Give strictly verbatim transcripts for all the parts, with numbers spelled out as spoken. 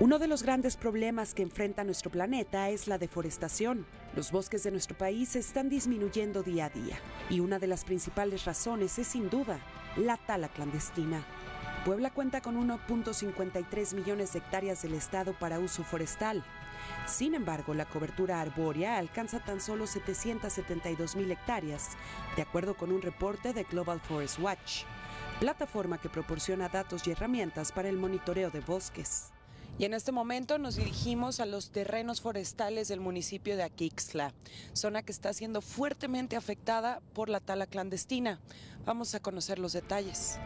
Uno de los grandes problemas que enfrenta nuestro planeta es la deforestación. Los bosques de nuestro país están disminuyendo día a día y una de las principales razones es sin duda la tala clandestina. Puebla cuenta con uno punto cincuenta y tres millones de hectáreas del estado para uso forestal. Sin embargo, la cobertura arbórea alcanza tan solo setecientas setenta y dos mil hectáreas, de acuerdo con un reporte de Global Forest Watch, plataforma que proporciona datos y herramientas para el monitoreo de bosques. Y en este momento nos dirigimos a los terrenos forestales del municipio de Aquixla, zona que está siendo fuertemente afectada por la tala clandestina. Vamos a conocer los detalles.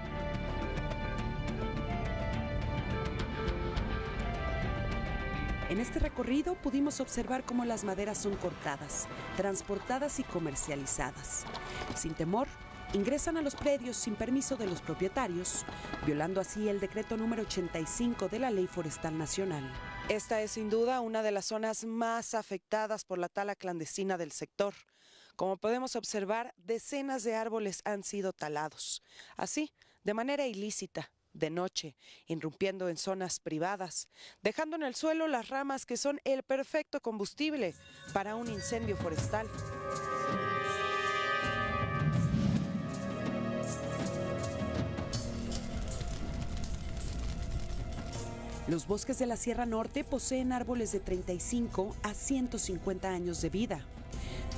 En este recorrido pudimos observar cómo las maderas son cortadas, transportadas y comercializadas. Sin temor, ingresan a los predios sin permiso de los propietarios, violando así el decreto número ochenta y cinco de la Ley Forestal Nacional. Esta es sin duda una de las zonas más afectadas por la tala clandestina del sector. Como podemos observar, decenas de árboles han sido talados, así, de manera ilícita, de noche, irrumpiendo en zonas privadas, dejando en el suelo las ramas que son el perfecto combustible para un incendio forestal. Los bosques de la Sierra Norte poseen árboles de treinta y cinco a ciento cincuenta años de vida,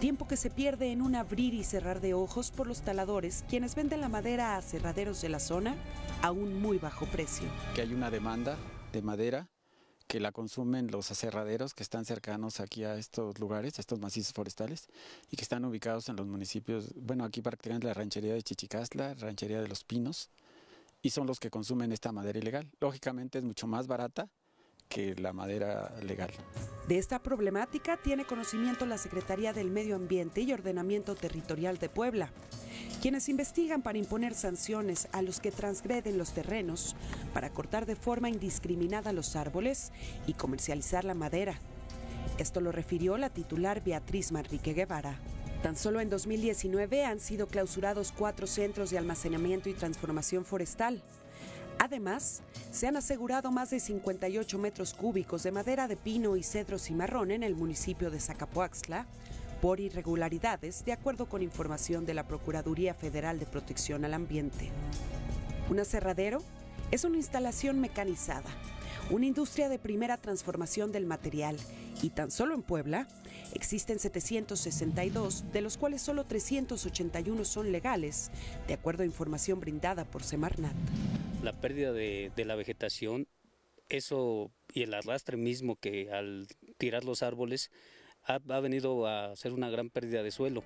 tiempo que se pierde en un abrir y cerrar de ojos por los taladores, quienes venden la madera a aserraderos de la zona a un muy bajo precio. Que hay una demanda de madera que la consumen los aserraderos que están cercanos aquí a estos lugares, a estos macizos forestales, y que están ubicados en los municipios, bueno, aquí prácticamente la ranchería de Chichicastla, ranchería de Los Pinos, y son los que consumen esta madera ilegal. Lógicamente es mucho más barata que la madera legal. De esta problemática tiene conocimiento la Secretaría del Medio Ambiente y Ordenamiento Territorial de Puebla, quienes investigan para imponer sanciones a los que transgreden los terrenos para cortar de forma indiscriminada los árboles y comercializar la madera. Esto lo refirió la titular Beatriz Manrique Guevara. Tan solo en dos mil diecinueve han sido clausurados cuatro centros de almacenamiento y transformación forestal. Además, se han asegurado más de cincuenta y ocho metros cúbicos de madera de pino y cedro cimarrón en el municipio de Zacapuáxtla por irregularidades, de acuerdo con información de la Procuraduría Federal de Protección al Ambiente. Un aserradero es una instalación mecanizada, una industria de primera transformación del material, y tan solo en Puebla existen setecientos sesenta y dos, de los cuales solo trescientos ochenta y uno son legales, de acuerdo a información brindada por Semarnat. La pérdida de, de la vegetación, eso y el arrastre mismo que al tirar los árboles ha, ha venido a ser una gran pérdida de suelo.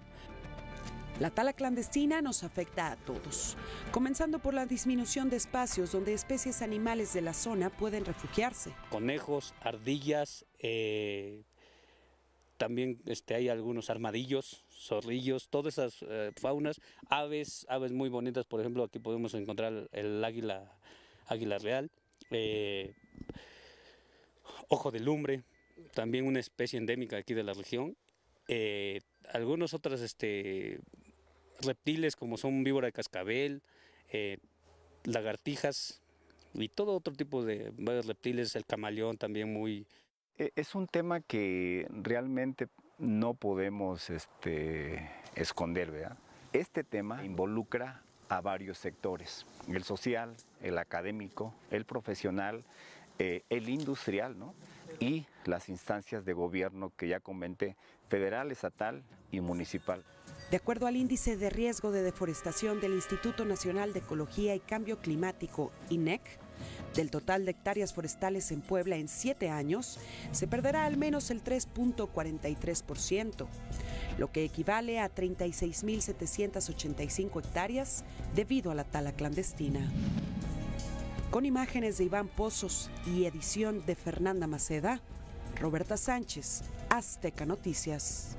La tala clandestina nos afecta a todos, comenzando por la disminución de espacios donde especies animales de la zona pueden refugiarse. Conejos, ardillas, eh, también este, hay algunos armadillos, zorrillos, todas esas eh, faunas, aves, aves muy bonitas, por ejemplo, aquí podemos encontrar el águila, águila real, eh, ojo de lumbre, también una especie endémica aquí de la región, eh, algunos otros este, reptiles como son víbora de cascabel, eh, lagartijas y todo otro tipo de varios reptiles, el camaleón también muy... Es un tema que realmente no podemos este, esconder, ¿verdad? Este tema involucra a varios sectores, el social, el académico, el profesional, eh, el industrial, ¿no? Y las instancias de gobierno que ya comenté, federal, estatal y municipal. De acuerdo al índice de riesgo de deforestación del Instituto Nacional de Ecología y Cambio Climático, I N E C C, del total de hectáreas forestales en Puebla en siete años, se perderá al menos el tres punto cuarenta y tres por ciento, lo que equivale a treinta y seis mil setecientas ochenta y cinco hectáreas debido a la tala clandestina. Con imágenes de Iván Pozos y edición de Fernanda Maceda, Roberta Sánchez, Azteca Noticias.